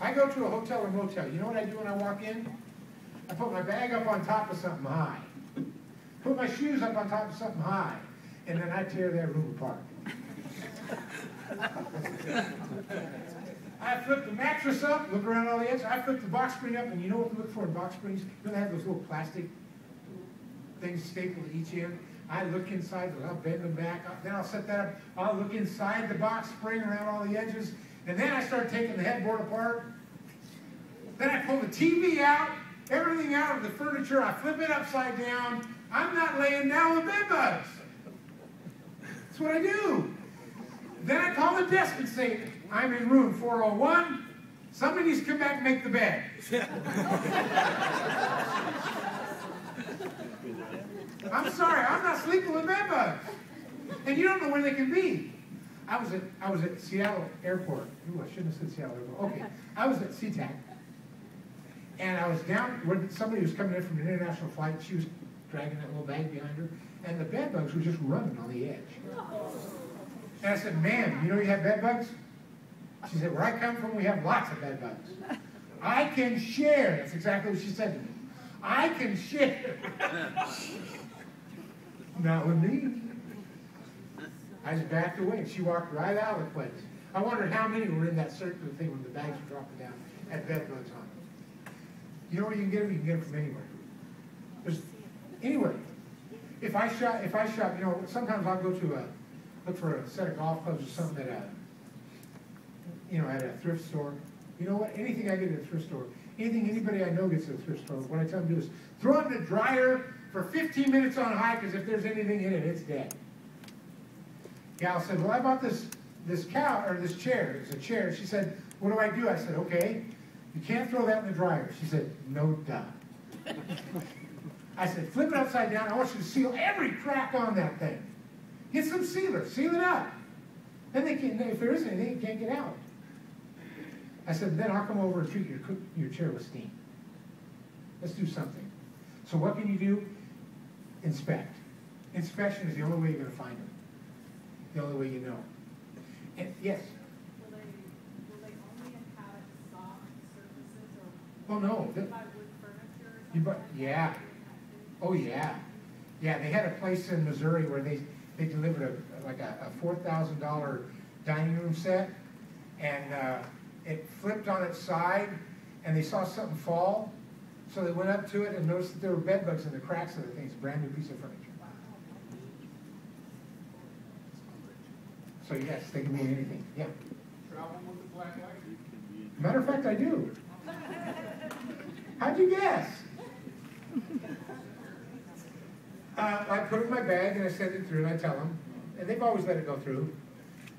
I go to a hotel or motel. You know what I do when I walk in? I put my bag up on top of something high. Put my shoes up on top of something high. And then I tear that room apart. I flip the mattress up, look around all the edges. I flip the box spring up, and you know what we look for in box springs? You know they have those little plastic things stapled to each end. I look inside, I'll bend them back, then I'll set that up. I'll look inside the box spring around all the edges, and then I start taking the headboard apart. Then I pull the TV out, everything out of the furniture, I flip it upside down. I'm not laying down with bed bugs. That's what I do. Then I call the desk and say, I'm in room 401. Somebody needs to come back and make the bed. I'm sorry, I'm not sleeping with bed bugs. And you don't know where they can be. I was at Seattle Airport. Ooh, I shouldn't have said Seattle Airport. Okay. I was at SeaTac. And I was down when somebody was coming in from an international flight. She was dragging that little bag behind her. And the bed bugs were just running on the edge. And I said, ma'am, you know you have bed bugs? She said, where I come from, we have lots of bed bugs. I can share. That's exactly what she said to me. I can share. Not with me. I just backed away, and she walked right out of the place. I wondered how many were in that circular thing when the bags were dropping down, had bed bugs on them. You know where you can get them? You can get them from anywhere. There's, anywhere. If I shop, you know, sometimes I'll go to a, look for a set of golf clubs or something at a, you know, at a thrift store. You know what? Anything I get at a thrift store, anything anybody I know gets at a thrift store, what I tell them to do is throw it in the dryer for 15 minutes on high, because if there's anything in it, it's dead. Gal said, well, I bought this cow, or this chair. It was a chair. She said, what do? I said, okay, you can't throw that in the dryer. She said, no, duh. I said, flip it upside down. I want you to seal every crack on that thing. Get some sealer, seal it up. Then they can't, if there is anything, it can't get out. I said, then I'll come over and treat your chair with steam. Let's do something. So what can you do? Inspect. Inspection is the only way you're going to find them. The only way you know. And, yes? Will they only inhabit soft surfaces? Or oh, no. They buy wood furniture or something? Yeah. Oh, yeah. Yeah, they had a place in Missouri where they delivered a $4,000 dining room set, and it flipped on its side, and they saw something fall, so they went up to it and noticed that there were bed bugs in the cracks of the thing. It's a brand new piece of furniture. So yes, they can do anything. Yeah. Traveling with the black eye. Matter of fact, I do. How'd you guess? I put it in my bag, and I send it through, and I tell them. And they've always let it go through.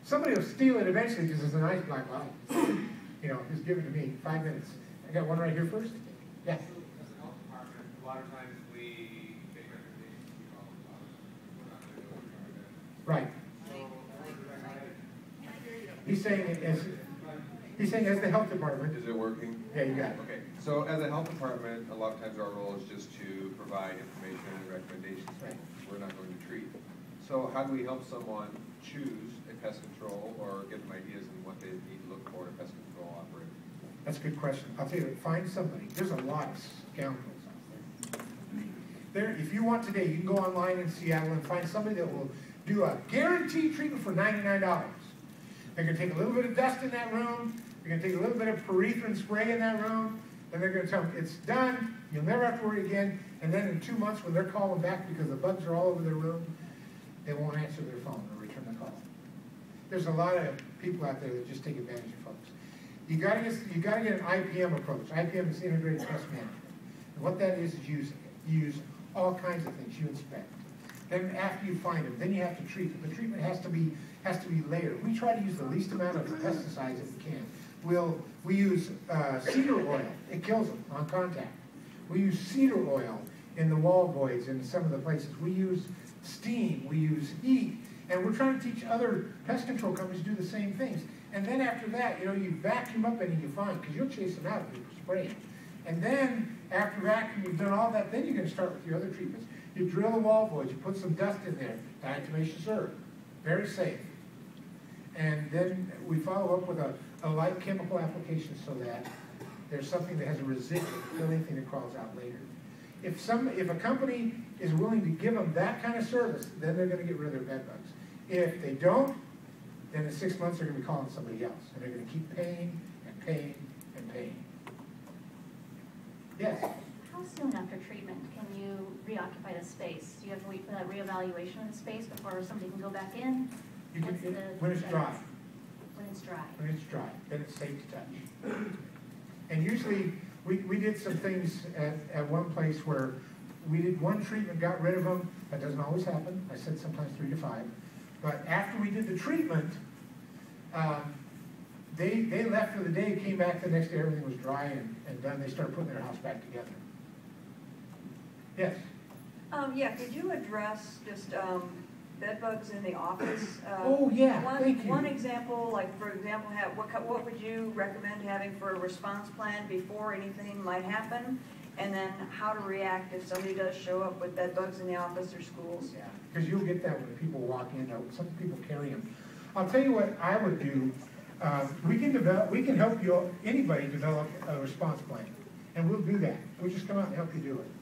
Somebody will steal it eventually because it's a nice black light. You know, it's given to me 5 minutes. I got one right here first. Yeah? As a health department, a lot of times we make recommendations to all the doctors. Right. He's saying as the health department. Is it working? Yeah, you got it. Okay. So as a health department, a lot of times our role is just to provide information and recommendations. Right. We're not going to treat. So how do we help someone choose a pest control or give them ideas on what they need to look for in a pest control operator? That's a good question. I'll tell you, find somebody. There's a lot of scoundrels out there. If you want today, you can go online in Seattle and find somebody that will do a guaranteed treatment for $99. They're going to take a little bit of dust in that room. They're going to take a little bit of pyrethrin spray in that room. And they're going to tell them, it's done. You'll never have to worry again. And then in 2 months, when they're calling back because the bugs are all over their room, they won't answer their phone or return the call. There's a lot of people out there that just take advantage of folks. You got to get an IPM approach. IPM is integrated pest management. And what that is you use all kinds of things. You inspect. Then after you find them, then you have to treat them. The treatment has to be layered. We try to use the least amount of pesticides that we can. We use cedar oil. It kills them on contact. We use cedar oil in the wall voids in some of the places. We use steam. We use heat. And we're trying to teach other pest control companies to do the same things. And then after that, you know, you vacuum up and you find, because you'll chase them out if you spray it. And then after vacuum, you've done all that, then you're going to start with your other treatments. You drill the wall voids. You put some dust in there. Diatomaceous earth. Very safe. And then we follow up with a a light chemical application so that there's something that has a residue, anything that crawls out later. If a company is willing to give them that kind of service, then they're going to get rid of their bed bugs. If they don't, then in 6 months they're going to be calling somebody else, and they're going to keep paying and paying and paying. Yes? How soon after treatment can you reoccupy the space? Do you have to wait for that reevaluation of the space before somebody can go back in? You can, when it's dry. When it's dry. When it's dry, then it's safe to touch. And usually, we did some things at one place where we did one treatment, got rid of them. That doesn't always happen. I said sometimes 3 to 5. But after we did the treatment, they left for the day, came back the next day, everything was dry and done. They started putting their house back together. Yes? Yeah, could you address just bed bugs in the office? Oh, yeah, one example, like for example, what would you recommend having for a response plan before anything might happen? And then how to react if somebody does show up with bed bugs in the office or schools? Yeah, because you'll get that when people walk in. Some people carry them. I'll tell you what I would do. We can help anybody develop a response plan, and we'll do that. We'll just come out and help you do it.